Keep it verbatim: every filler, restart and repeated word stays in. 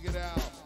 check it out.